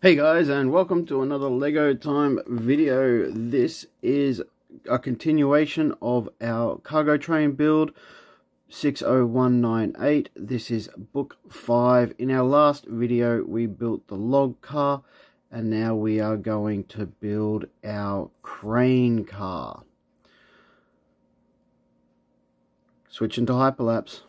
Hey guys, and welcome to another Lego Time video. This is a continuation of our cargo train build 60198. This is book 5. In our last video we built the log car, and now we are going to build our crane car. Switch into hyperlapse.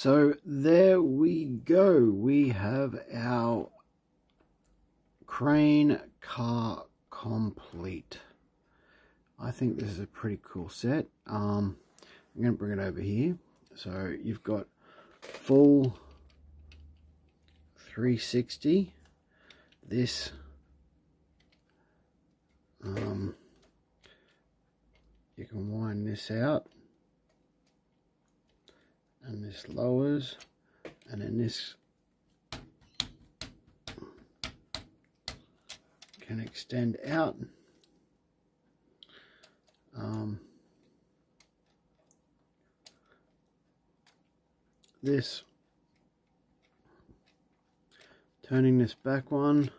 So there we go. We have our crane car complete. I think this is a pretty cool set. I'm going to bring it over here. So you've got full 360. This you can wind this out, and this lowers, and then this can extend out. This, turning this back one,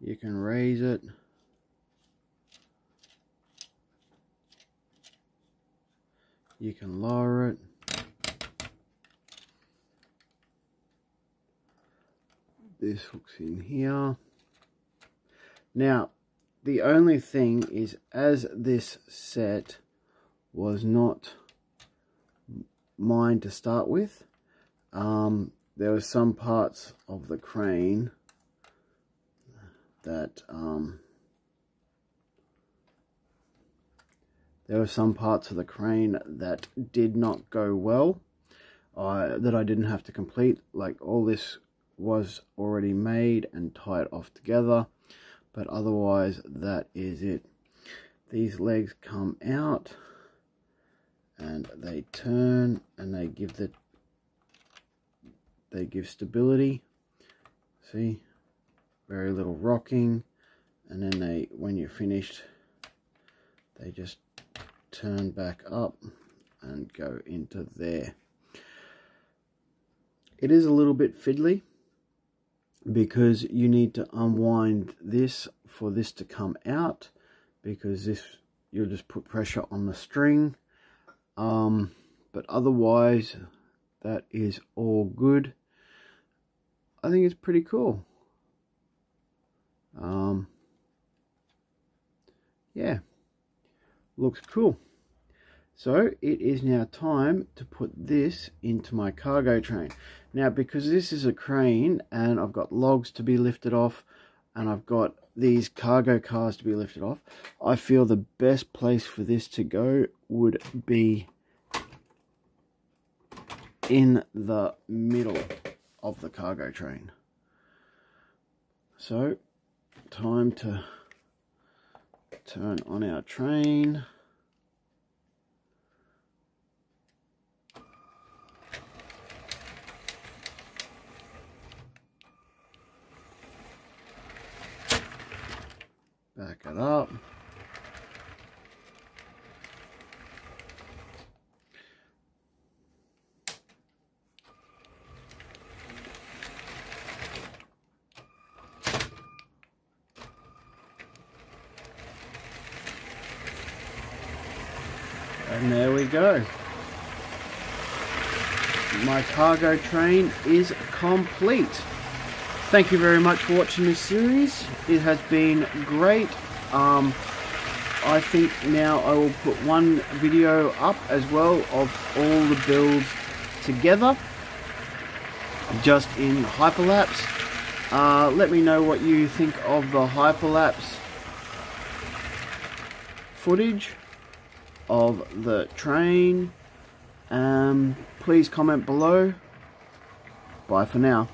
you can raise it, you can lower it, this hooks in here. Now the only thing is, as this set was not mine to start with, there were some parts of the crane that did not go well, that I didn't have to complete. Like, all this was already made and tied off together. But otherwise, that is it. These legs come out and they turn, and they give the stability. See, very little rocking, and then they, when you're finished, they just turn back up and go into there. It is a little bit fiddly, because you need to unwind this for this to come out, because this, you'll just put pressure on the string. But otherwise, that is all good. I think it's pretty cool. Yeah, looks cool. So it is now time to put this into my cargo train. Now, because this is a crane and I've got logs to be lifted off and I've got these cargo cars to be lifted off, I feel the best place for this to go would be in the middle of the cargo train. So, time to turn on our train. Back it up. And there we go. My cargo train is complete. Thank you very much for watching this series. It has been great. I think now I will put one video up as well of all the builds together, just in hyperlapse. Let me know what you think of the hyperlapse footage of the train. Please comment below. Bye for now.